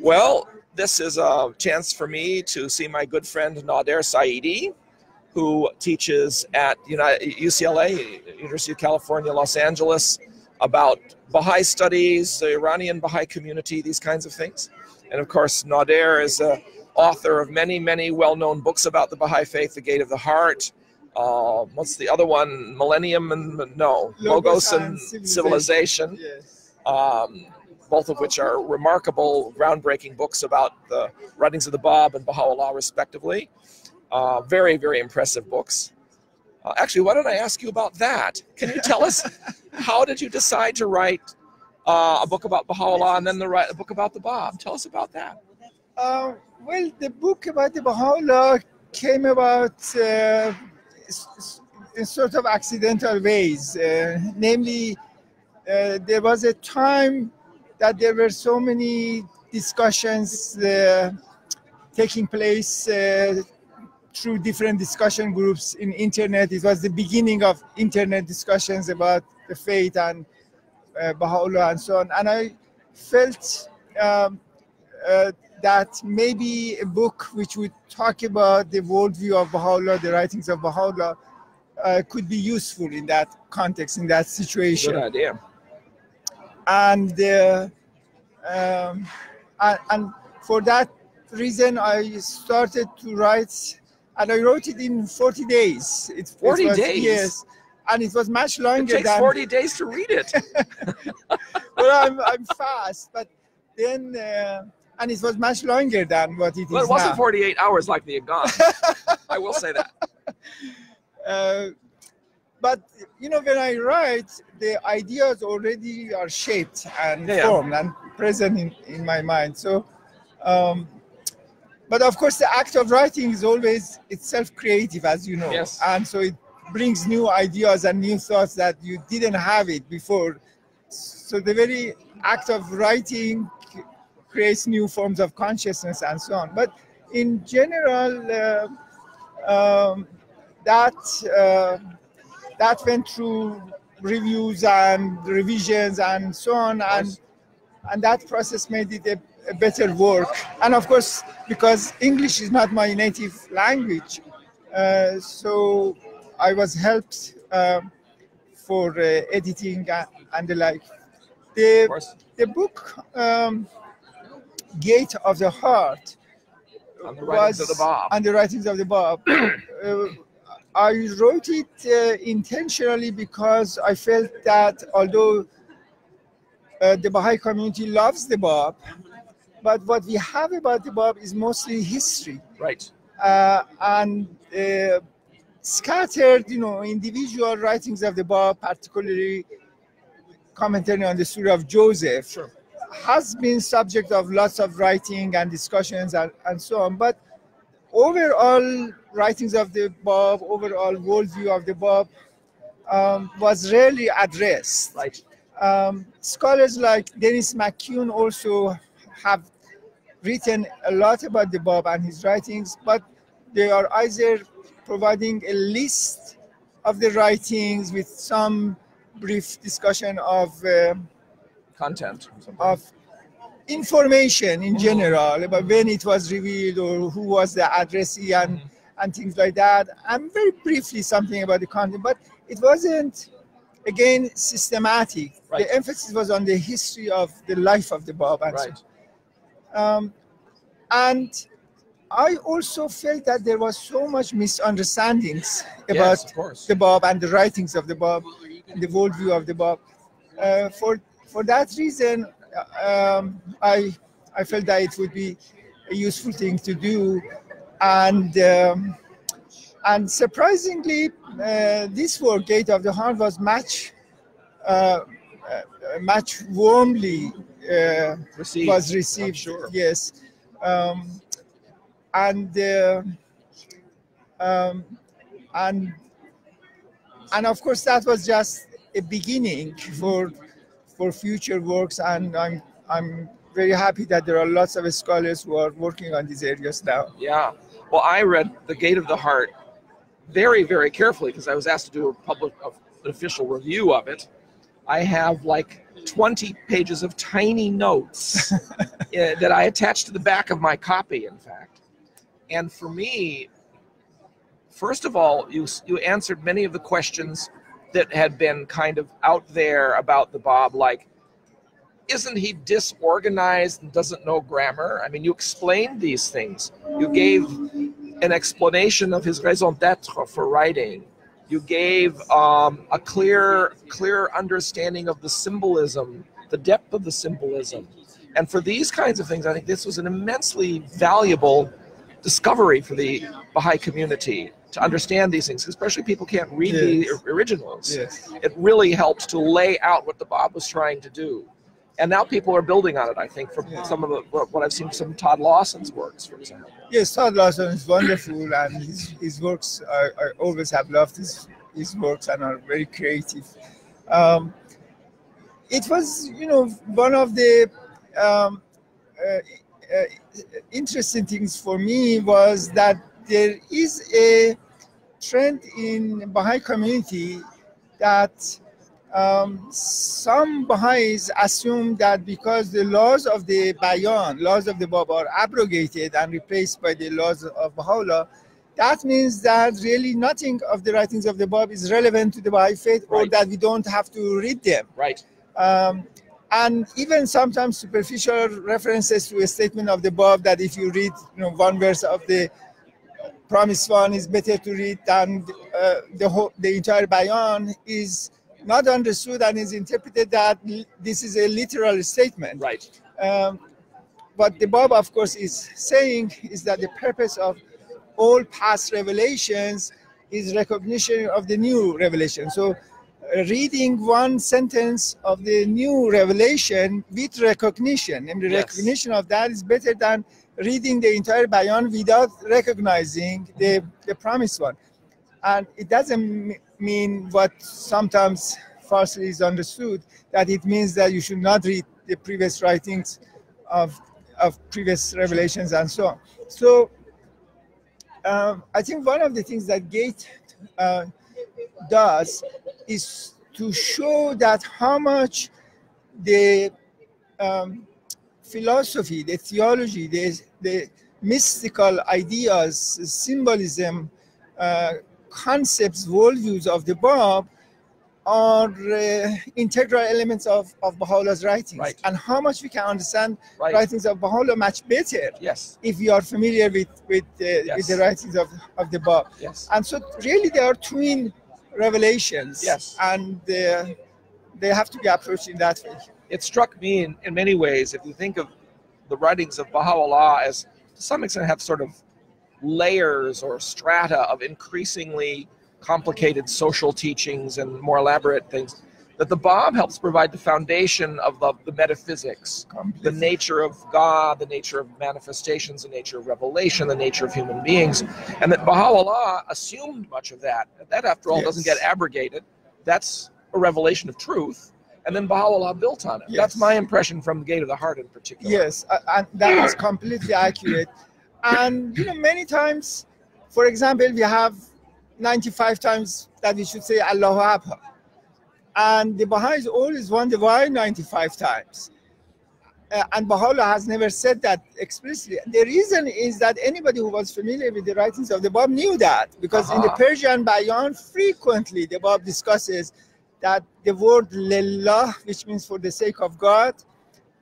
Well, this is a chance for me to see my good friend Nader Saiedi, who teaches at UCLA, University of California, Los Angeles, about Baha'i studies, the Iranian Baha'i community, these kinds of things. And of course, Nader is an author of many, many well-known books about the Baha'i faith, The Gate of the Heart. What's the other one? Millennium and no, Logos and Civilization. Yes. Both of which are remarkable, groundbreaking books about the writings of the Bab and Baha'u'llah, respectively. Very, very impressive books. Actually, why don't I ask you about that? Can you tell us, how did you decide to write a book about Baha'u'llah and then a book about the Bab? Tell us about that. Well, the book about the Baha'u'llah came about in sort of accidental ways. Namely, there was a time that there were so many discussions taking place through different discussion groups in internet. It was the beginning of internet discussions about the faith and Baha'u'llah and so on. And I felt that maybe a book which would talk about the worldview of Baha'u'llah, the writings of Baha'u'llah, could be useful in that context, in that situation. Good idea. And for that reason, I started to write, and I wrote it in 40 days. It's 40 days? Yes, and it was much longer than... It takes 40 days to read it. Well, I'm fast, but then... and it was much longer than what it is now. Well, it wasn't 48 hours like the Akhdas. I will say that. But, you know, when I write, the ideas already are shaped and formed and present in my mind. So, but of course, the act of writing is always itself creative, as you know. Yes. And so it brings new ideas and new thoughts that you didn't have it before. So the very act of writing creates new forms of consciousness and so on. But in general, that went through reviews and revisions and so on, and that process made it a better work. And of course, because English is not my native language, so I was helped for editing and the like. The book Gate of the Heart and the writings of the Bab. I wrote it intentionally because I felt that although the Baha'i community loves the Bab, but what we have about the Bab is mostly history. Right. And scattered, you know, individual writings of the Bab, particularly commentary on the Surah of Joseph, sure, has been subject of lots of writing and discussions and so on. But overall writings of the Bab, overall worldview of the Bab was rarely addressed. Right. Scholars like Dennis McCune also have written a lot about the Bab and his writings, but they are either providing a list of the writings with some brief discussion of content, of information in general about when it was revealed or who was the addressee and things like that. I'm very briefly something about the content, but it wasn't, again, systematic. Right. The emphasis was on the history of the life of the Bab. Right. And I also felt that there was so much misunderstandings about the Bab and the writings of the Bab and the worldview of the Bab. For that reason, I felt that it would be a useful thing to do, and surprisingly, this work, Gate of the Heart, was much warmly received. I'm sure. Yes, and of course that was just a beginning for future works, and I'm very happy that there are lots of scholars who are working on these areas now. Yeah, well, I read The Gate of the Heart very, very carefully because I was asked to do an official review of it. I have like 20 pages of tiny notes that I attached to the back of my copy, in fact. And for me, first of all, you answered many of the questions that had been kind of out there about the Bab, like, isn't he disorganized and doesn't know grammar? I mean, you explained these things. You gave an explanation of his raison d'etre for writing. You gave a clear understanding of the symbolism, the depth of the symbolism. And for these kinds of things, I think this was an immensely valuable discovery for the Baha'i community to understand these things, especially people can't read the originals. Yes. It really helps to lay out what the Bab was trying to do. And now people are building on it, I think, from some of the, what I've seen, some Todd Lawson's works, for example. Yes, Todd Lawson is wonderful, and his works, I always have loved his works and are very creative. It was, you know, one of the interesting things for me was that there is a trend in Baha'i community that some Baha'is assume that because the laws of the Bayan, laws of the Bab, are abrogated and replaced by the laws of Baha'u'llah, that means that really nothing of the writings of the Bab is relevant to the Baha'i faith, or that we don't have to read them. Right. And even sometimes superficial references to a statement of the Bab that if you read, you know, one verse of the Promised One is better to read than the entire Bayan is not understood and is interpreted that this is a literal statement. Right. What the Bab, of course, is saying is that the purpose of all past revelations is recognition of the new revelation. So reading one sentence of the new revelation with recognition, and the recognition of that is better than reading the entire Bayan without recognizing the Promised One. And it doesn't mean what sometimes falsely is understood, that it means that you should not read the previous writings of previous revelations and so on. So I think one of the things that Gate does is to show that how much the philosophy, the theology, the mystical ideas, symbolism, concepts, worldviews of the Bab are integral elements of Baha'u'llah's writings, and how much we can understand writings of Baha'u'llah much better if we are familiar with the writings of the Bab. And so really they are twin revelations, and they have to be approached in that way. It struck me in many ways, if you think of the writings of Baha'u'llah as to some extent have sort of layers or strata of increasingly complicated social teachings and more elaborate things, that the Bab helps provide the foundation of the metaphysics, the nature of God, the nature of manifestations, the nature of revelation, the nature of human beings, and that Baha'u'llah assumed much of that. That, after all, doesn't get abrogated. That's a revelation of truth, and then Baha'u'llah built on it. That's my impression from the Gate of the Heart in particular. Yes, and that is completely accurate. And, you know, many times, for example, we have 95 times that we should say Allahu Akbar. And the Baha'is always wonder why 95 times. And Baha'u'llah has never said that explicitly. The reason is that anybody who was familiar with the writings of the Bab knew that, because in the Persian Bayan, frequently the Bab discusses that the word Lelah, which means for the sake of God,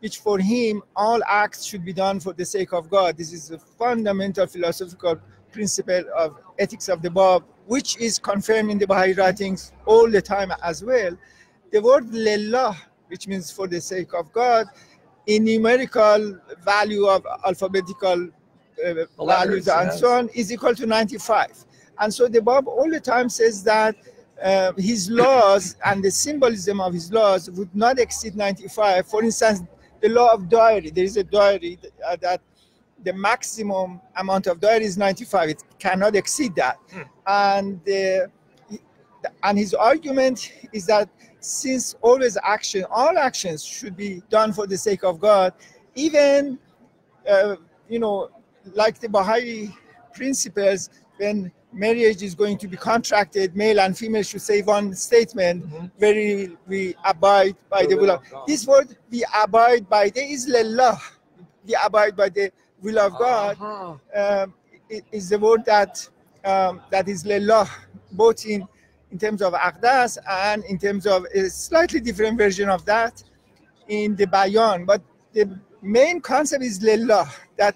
which for him, all acts should be done for the sake of God. This is the fundamental philosophical principle of ethics of the Bab, which is confirmed in the Baha'i writings all the time as well. The word Lelah, which means for the sake of God, in numerical value of alphabetical values and so on, is equal to 95. And so the Bab all the time says that his laws and the symbolism of his laws would not exceed 95. For instance, the law of diary. There is a diary that the maximum amount of diary is 95. It cannot exceed that. And his argument is that since all actions should be done for the sake of God, even, you know, like the Baha'i principles, when marriage is going to be contracted, male and female should say one statement, where we abide by the will of God. This word, we abide by, there is Lelah, we abide by the will of God, it is the word that that is Lelah, both in terms of Akhdas and in terms of a slightly different version of that in the Bayan. But the main concept is Lelah, that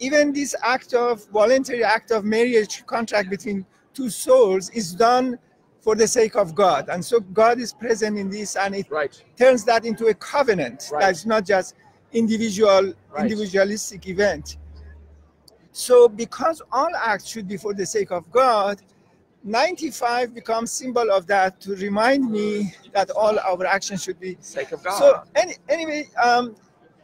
even this act of voluntary act of marriage contract between two souls is done for the sake of God. And so God is present in this, and it turns that into a covenant. That's not just individual, individualistic event. So because all acts should be for the sake of God, 95 becomes symbol of that to remind me that all our actions should be for the sake of God. So anyway,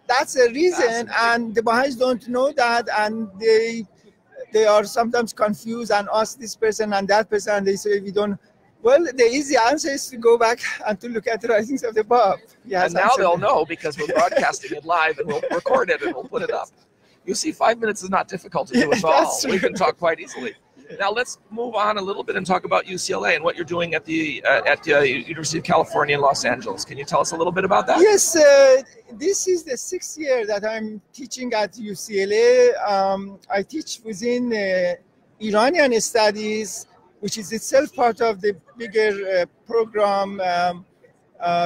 that's a reason, and the Baha'is don't know that, and they are sometimes confused and ask this person and that person, and they say we don't. Well, the easy answer is to go back and to look at the writings of the Bab. Yes, and now they'll know, because we're broadcasting it live, and we'll record it and we'll put it up. You see, 5 minutes is not difficult to do at all. We can talk quite easily. Now let's move on a little bit and talk about UCLA and what you're doing at the University of California in Los Angeles. Can you tell us a little bit about that? Yes, this is the 6th year that I'm teaching at UCLA. I teach within Iranian studies, which is itself part of the bigger program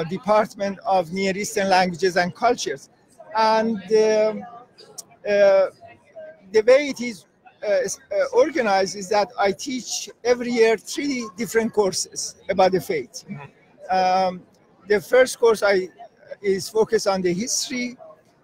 department of Near Eastern Languages and Cultures. And the way it is organized is that I teach every year 3 different courses about the faith. The first course is focused on the history,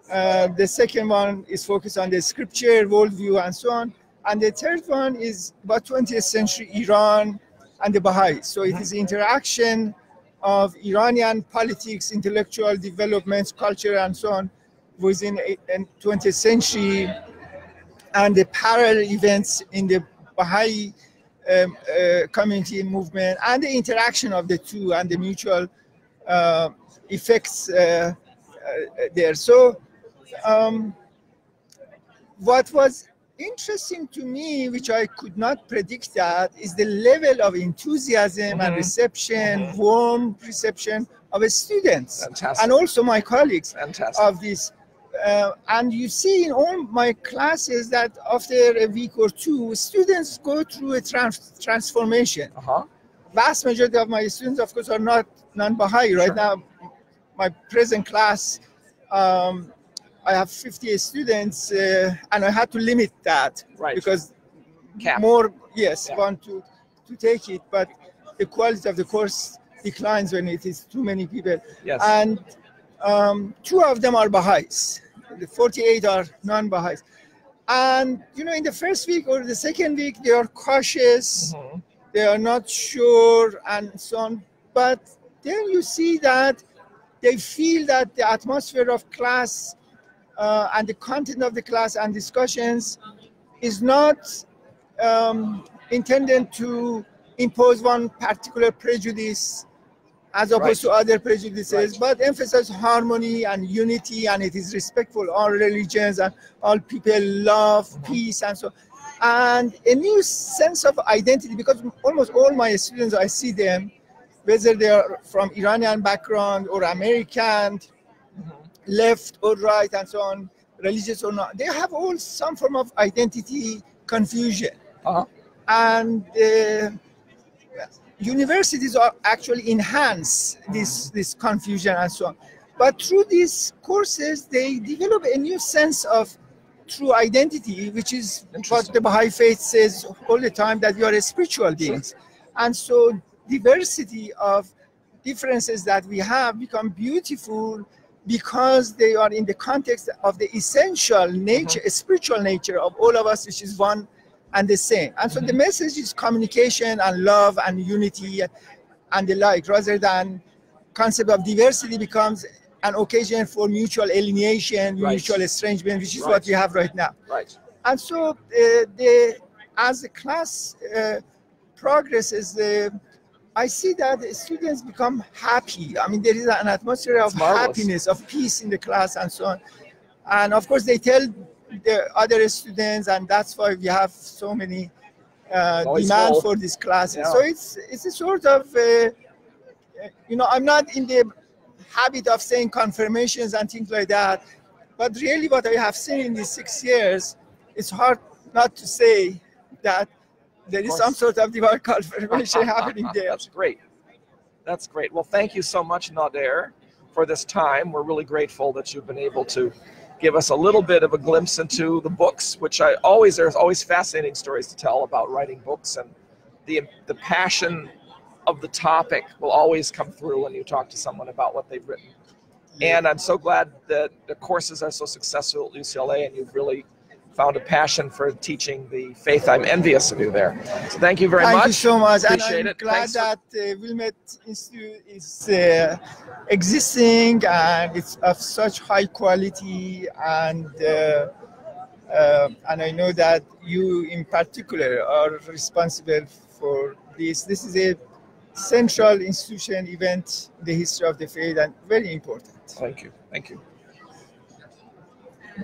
the second one is focused on the scripture, worldview, and so on, and the third one is about 20th century Iran and the Baha'is. So it is the interaction of Iranian politics, intellectual developments, culture, and so on within the 20th century, and the parallel events in the Baha'i community movement, and the interaction of the two and the mutual effects there. So what was interesting to me, which I could not predict that, is the level of enthusiasm and reception, warm reception of students and also my colleagues of this. And you see in all my classes that after a week or two, students go through a transformation. Vast majority of my students, of course, are not non-Baha'i. Right now, my present class, I have 58 students, and I had to limit that because more, want to take it, but the quality of the course declines when it is too many people. And 2 of them are Baha'is. The 48 are non-Baha'is. And, you know, in the first week or the second week, they are cautious, they are not sure, and so on. But then you see that they feel that the atmosphere of class and the content of the class and discussions is not intended to impose one particular prejudice as opposed to other prejudices, but emphasize harmony and unity, and it is respectful, all religions and all people, love, peace, and so, and a new sense of identity, because almost all my students, I see them, whether they are from Iranian background or American, left or right, and so on, religious or not, they have all some form of identity confusion. And universities are actually enhance this confusion and so on. But through these courses, they develop a new sense of true identity, which is what the Baha'i faith says all the time, that we are spiritual beings. And so diversity of differences that we have become beautiful because they are in the context of the essential nature, spiritual nature of all of us, which is one and the same. And so the message is communication and love and unity and the like, rather than concept of diversity becomes an occasion for mutual alienation, mutual estrangement, which is what we have right now. And so as the class progresses, I see that the students become happy. I mean, there is an atmosphere of happiness, of peace in the class, and so on. And of course, they tell the other students, and that's why we have so many demand for these classes. Yeah. So it's a sort of, you know, I'm not in the habit of saying confirmations and things like that, but really what I have seen in these 6 years, it's hard not to say that there is some sort of divine confirmation happening there. That's great. That's great. Well, thank you so much, Nader, for this time. We're really grateful that you've been able to give us a little bit of a glimpse into the books, which I always, there's always fascinating stories to tell about writing books, and the passion of the topic will always come through when you talk to someone about what they've written. And I'm so glad that the courses are so successful at UCLA, and you've really found a passion for teaching the faith. I'm envious of you there. So thank you very much. Thank you so much. Appreciate and I'm it. Glad that Wilmette Institute is existing, and it's of such high quality. And I know that you in particular are responsible for this. This is a central institution event in the history of the faith, and very important. Thank you. Thank you.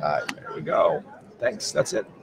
There we go. Thanks. That's it.